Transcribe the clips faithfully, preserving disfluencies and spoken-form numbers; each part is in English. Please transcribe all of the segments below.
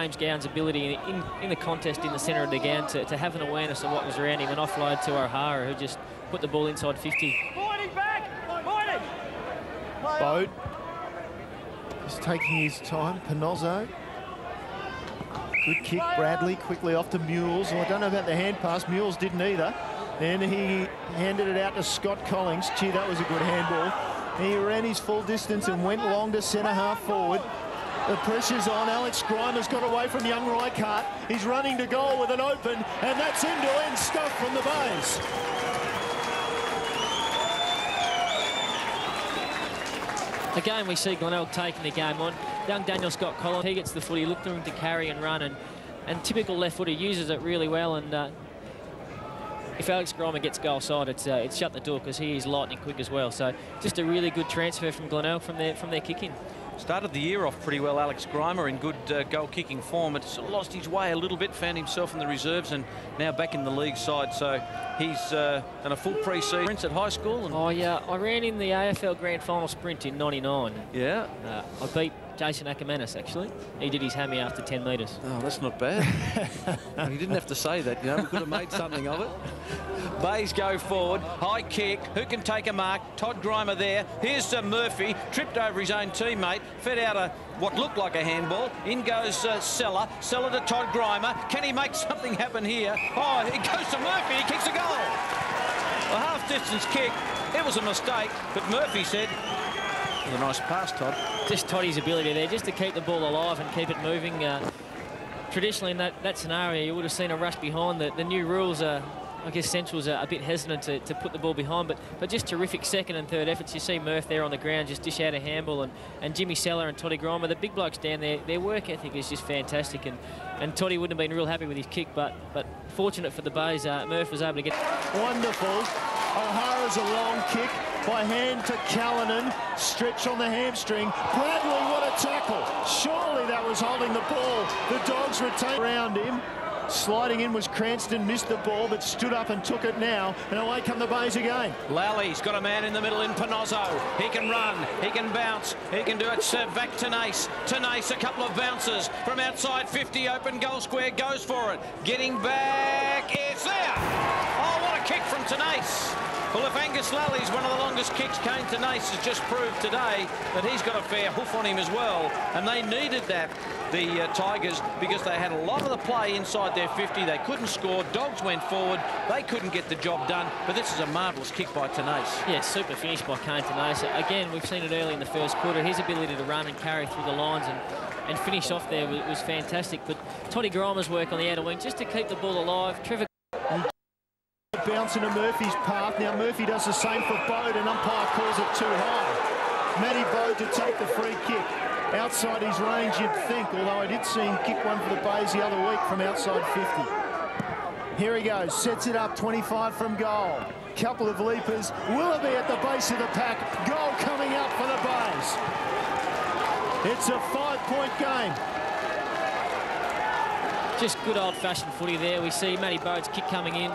James Gown's ability in, in the contest in the centre of the ground to, to have an awareness of what was around him and offload to O'Hara, who just put the ball inside fifty. Boyd back! Boyd! Bode is taking his time. Pinozzo. Good kick. Bradley quickly off to Mules. Well, I don't know about the hand pass. Mules didn't either. And he handed it out to Scott Collings. Gee, that was a good handball. He ran his full distance and went long to centre half forward. The pressure's on. Alex Grimer's got away from young Reichardt. He's running to goal with an open, and that's end-to-end stuff from the Bays. Again, we see Glenelg taking the game on. Young Daniel Scott Collins, he gets the footy, look to him to carry and run, and, and typical left footer uses it really well. And uh, if Alex Grimer gets goal side, it's, uh, it's shut the door because he is lightning quick as well. So just a really good transfer from Glenelg from their, from their kick-in. Started the year off pretty well, Alex Grimer, in good uh, goal-kicking form. It's lost his way a little bit, found himself in the reserves and now back in the league side. So he's uh, done a full pre-season at high school. And oh, yeah. I ran in the A F L Grand Final sprint in ninety-nine. Yeah. Uh, I beat Jason Akamanis, actually. He did his hammy after ten metres. Oh, that's not bad. He didn't have to say that, you know. We could have made something of it. Bays go forward, high kick, who can take a mark? Todd Grimer there, here's to Murphy, tripped over his own teammate, fed out a what looked like a handball. In goes uh, Seller, Seller to Todd Grimer. Can he make something happen here? Oh, it goes to Murphy, he kicks a goal. A half-distance kick, it was a mistake, but Murphy said, a nice pass, Todd. Just Toddy's ability there, just to keep the ball alive and keep it moving. Uh, traditionally, in that, that scenario, you would have seen a rush behind. The, the new rules are, I guess, Central's are a bit hesitant to, to put the ball behind, but, but just terrific second and third efforts. You see Murph there on the ground, just dish out a handball, and, and Jimmy Seller and Toddy Grimer, the big blokes down there, their work ethic is just fantastic, and, and Toddy wouldn't have been real happy with his kick, but, but fortunate for the Bays, uh, Murph was able to get... Wonderful. O'Hara's a long kick by hand to Callanan. Stretch on the hamstring. Bradley, what a tackle. Surely that was holding the ball. The Dogs retain around him. Sliding in was Cranston, missed the ball, but stood up and took it now. And away come the Bays again. Lally's got a man in the middle in Pinozzo. He can run, he can bounce, he can do it. So back to Nace. To Nace, a couple of bounces from outside fifty. Open goal square, goes for it. Getting back, it's there. Kick from Tenace. Well, if Angus Lally's one of the longest kicks, Kane Tenace has just proved today that he's got a fair hoof on him as well. And they needed that, the uh, Tigers, because they had a lot of the play inside their fifty. They couldn't score. Dogs went forward. They couldn't get the job done. But this is a marvellous kick by Tenace. Yeah, super finish by Kane Tenace. Again, we've seen it early in the first quarter. His ability to run and carry through the lines and, and finish off there was, was fantastic. But Toddy Grimer's work on the outer wing, just to keep the ball alive. Trevor... Bounce into Murphy's path. Now Murphy does the same for Bode, and umpire calls it too high. Matty Bode to take the free kick. Outside his range, you'd think, although I did see him kick one for the Bays the other week from outside fifty. Here he goes, sets it up, twenty-five from goal. Couple of leapers. Willoughby at the base of the pack. Goal coming up for the Bays. It's a five-point game. Just good old-fashioned footy there. We see Matty Bode's kick coming in.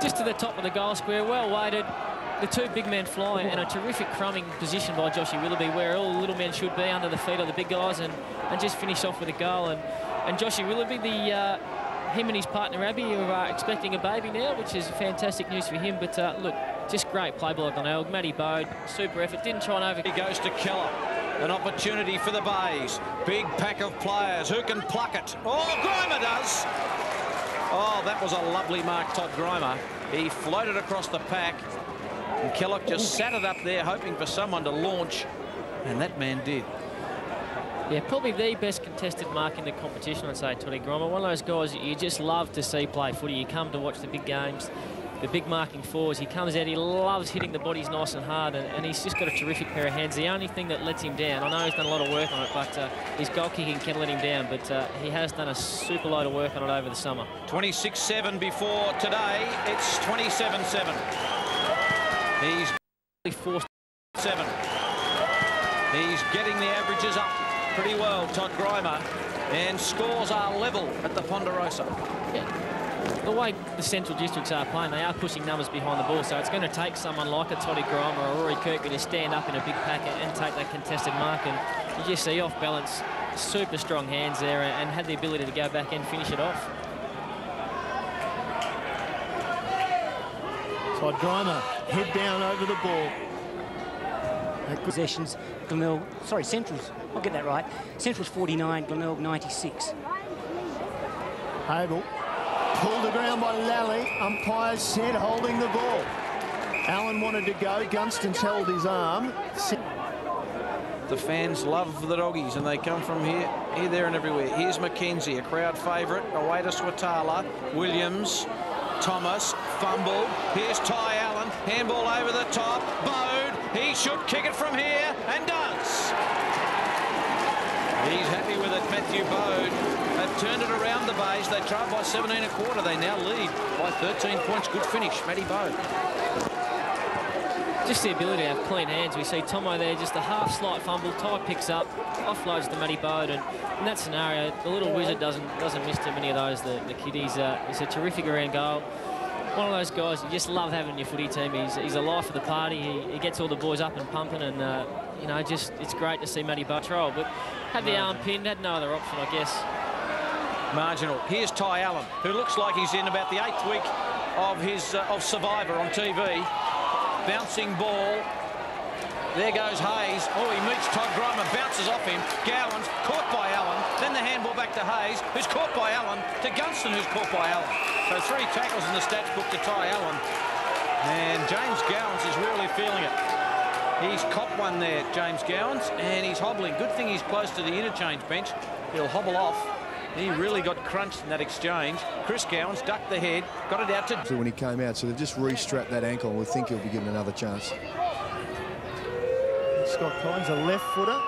Just to the top of the goal square, well weighted. The two big men fly, and a terrific crumbing position by Joshie Willoughby, where all the little men should be, under the feet of the big guys, and, and just finish off with a goal. And, and Joshie Willoughby, the, uh, him and his partner Abby, who are expecting a baby now, which is fantastic news for him. But uh, look, just great play by Glenelg. Matty Bode, super effort, didn't try and over. He goes to Kellogg. An opportunity for the Bays. Big pack of players. Who can pluck it? Oh, Grimer does. Oh, that was a lovely mark, Todd Grimer. He floated across the pack, and Kellogg just sat it up there, hoping for someone to launch, and that man did. Yeah, probably the best contested mark in the competition, I'd say, Todd Grimer. One of those guys that you just love to see play footy. You come to watch the big games, the big marking fours. He comes out, he loves hitting the bodies nice and hard, and, and he's just got a terrific pair of hands. The only thing that lets him down, I know he's done a lot of work on it, but uh, his goal kicking can let him down, but uh, he has done a super load of work on it over the summer. twenty-six seven before today, it's twenty-seven seven. He's forced seven. He's getting the averages up pretty well, Todd Grimer, and scores are level at the Ponderosa. Yeah. The way the Central Districts are playing, they are pushing numbers behind the ball, so it's going to take someone like a Todd Grimer or Rory Kirkby to stand up in a big packet and take that contested mark, and you just see off balance super strong hands there and had the ability to go back and finish it off. Todd Grimer, head down over the ball. Possessions, Glenelg, sorry, Central's, I'll get that right. Central's forty-nine, Glenelg ninety-six. Abel, pulled around by Lally, umpires said holding the ball. Allen wanted to go, Gunston's held his arm. The fans love the doggies and they come from here, here, there and everywhere. Here's McKenzie, a crowd favourite, away to Swatala, Williams, Thomas, fumble. Here's Ty Allen, handball over the top, Bode. He should kick it from here, and does. He's happy with it, Matthew Bode. They've turned it around the Bays. They trailed by seventeen and a quarter. They now lead by thirteen points. Good finish, Matty Bode. Just the ability to have clean hands. We see Tomo there, just a half slight fumble. Ty picks up, offloads to Matty Bode, and in that scenario, the little wizard doesn't doesn't miss too many of those. The, the kid, he's uh, a terrific around goal. One of those guys you just love having in your footy team. He's, he's a life of the party. He, he gets all the boys up and pumping, and uh, you know, just it's great to see Matty Bode roll. But had the arm pinned, had no other option, I guess. Marginal. Here's Ty Allen, who looks like he's in about the eighth week of his uh, of Survivor on T V. Bouncing ball. There goes Hayes. Oh, he meets Todd Grimer, bounces off him. Gowan's caught by Allen. Then the handball back to Hayes, who's caught by Allen, to Gunston, who's caught by Allen. So three tackles in the stats book to Ty Allen. And James Gowans is really feeling it. He's copped one there, James Gowans, and he's hobbling. Good thing he's close to the interchange bench. He'll hobble off. He really got crunched in that exchange. Chris Gowans ducked the head, got it out to... So when he came out, so they've just re-strapped that ankle, and we think he'll be given another chance. Scott Collins, a left footer.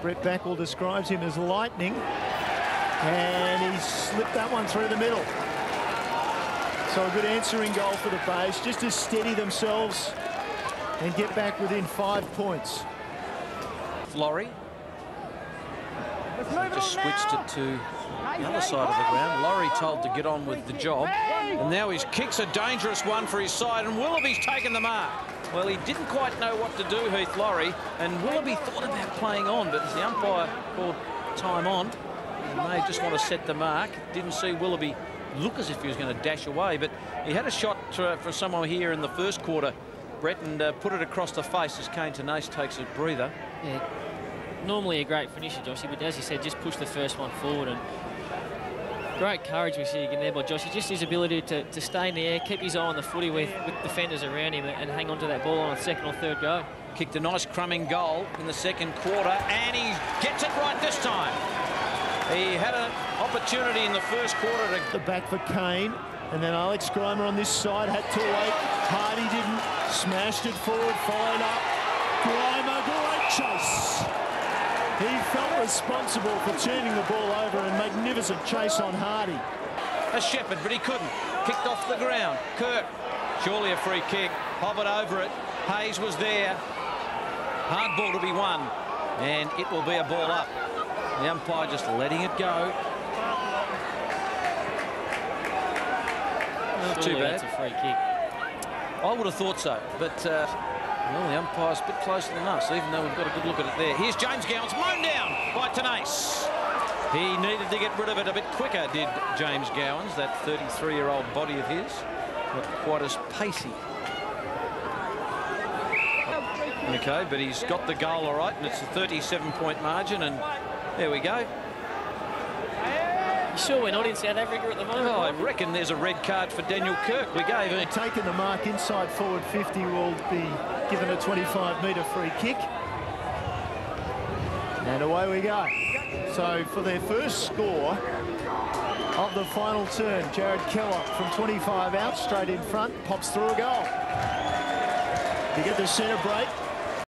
Brett Backwell describes him as lightning. And he slipped that one through the middle. So a good answering goal for the Bays, just to steady themselves and get back within five points. Laurie. Just switched it to the other side of the ground. Laurie told to get on with the job. And now he kicks a dangerous one for his side, and Willoughby's taken the mark. Well, he didn't quite know what to do, Heath Laurie, and Willoughby thought about playing on, but the umpire called time on. And they just want to set the mark. Didn't see Willoughby look as if he was going to dash away, but he had a shot to, uh, from someone here in the first quarter. Brett and uh, put it across the face as Kane Tenace takes a breather. Yeah, normally a great finisher, Joshie, but as you said, just push the first one forward. And great courage we see again there by Joshie. Just his ability to, to stay in the air, keep his eye on the footy with, with defenders around him, and hang on to that ball on a second or third go. Kicked a nice crumbing goal in the second quarter, and he gets it right this time. He had an opportunity in the first quarter to... The back for Kane, and then Alex Grima on this side had to wait. Hardy didn't, smashed it forward, fired up. Grima, great chase. He felt responsible for turning the ball over, and magnificent chase on Hardy. A shepherd, but he couldn't. Kicked off the ground. Kirk, surely a free kick, hovered over it. Hayes was there. Hard ball to be won, and it will be a ball up. The umpire just letting it go. Not too bad. It's a free kick. I would have thought so, but uh, well, the umpire's a bit closer than us, even though we've got a good look at it there. Here's James Gowans, mown down by Tenace. He needed to get rid of it a bit quicker, did James Gowans, that thirty-three-year-old body of his. Not quite as pacey. Okay, but he's got the goal all right, and it's a thirty-seven point margin, and there we go. Sure, we're not in South Africa at the moment. Oh, I reckon there's a red card for Daniel Kirk. We gave him. Taking the mark inside forward fifty will be given a twenty-five metre free kick. And away we go. So for their first score of the final turn, Jared Kellogg from twenty-five out, straight in front, pops through a goal. You get the centre break.